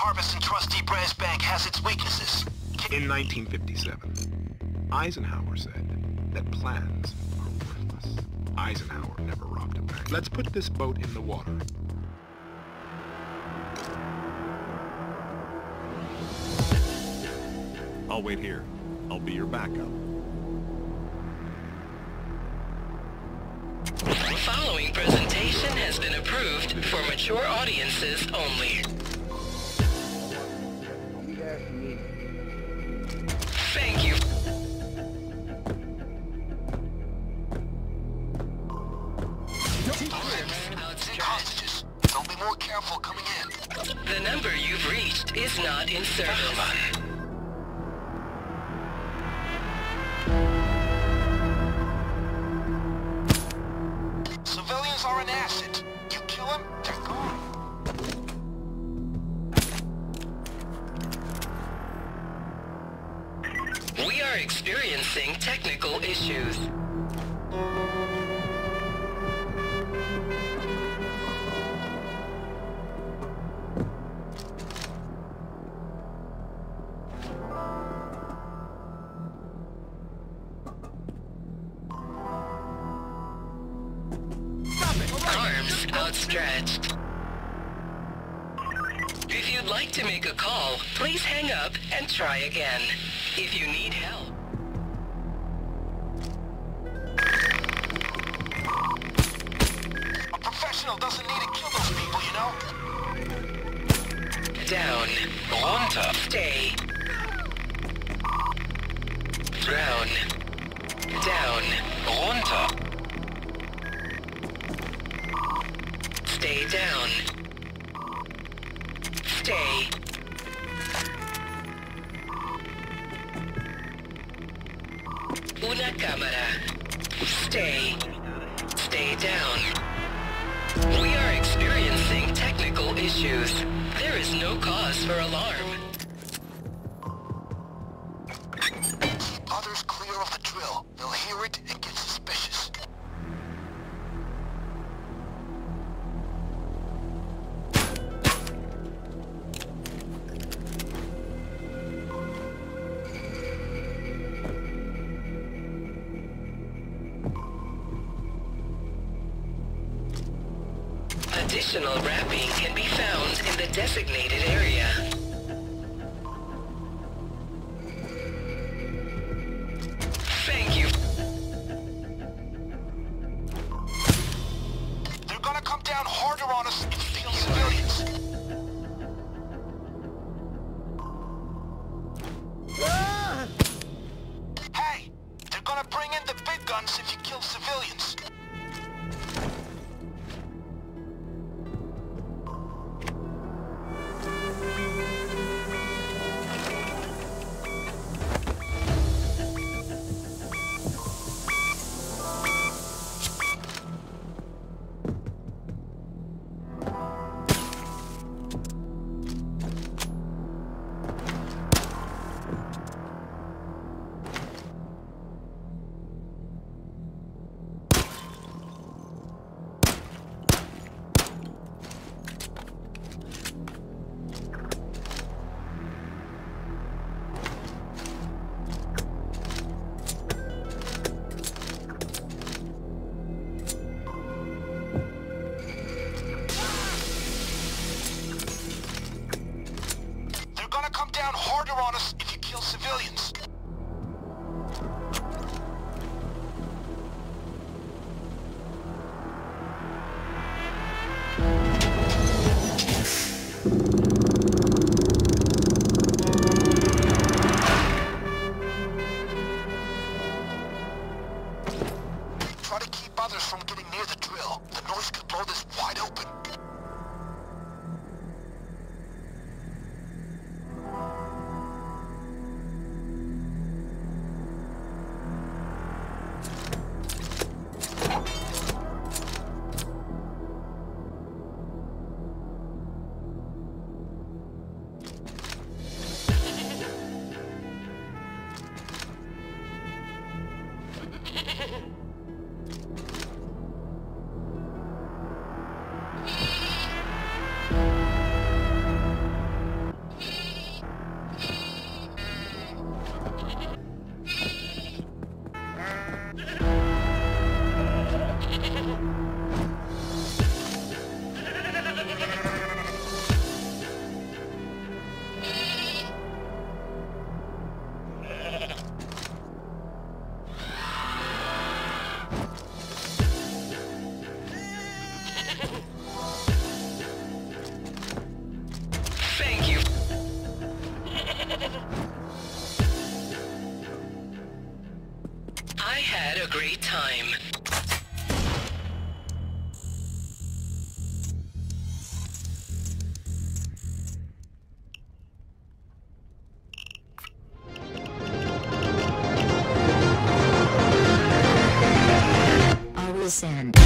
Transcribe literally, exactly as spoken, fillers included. Harvest and Trustee Branch Bank has its weaknesses. In nineteen fifty-seven, Eisenhower said that plans are worthless. Eisenhower never robbed a bank. Let's put this boat in the water. I'll wait here. I'll be your backup. The following presentation has been approved for mature audiences only. Thank you. Hostages. Don't be more careful coming in. The number you've reached is not in service. We are experiencing technical issues. Arms outstretched. If you'd like to make a call, please hang up and try again. If you need help. A professional doesn't need to kill those people, you know? Down. On top. Stay. Down. Down. On top. Stay down. Stay. Una cámara. Stay. Stay down. We are experiencing technical issues. There is no cause for alarm. Keep others clear of the drill. They'll hear it and get suspicious. Additional wrapping can be found in the designated area. Thank you. They're gonna come down harder on us if you kill civilians. Ah! Hey, they're gonna bring in the big guns if you kill civilians. Try to keep others from getting near the drill. The noise could blow this wide open. citizen.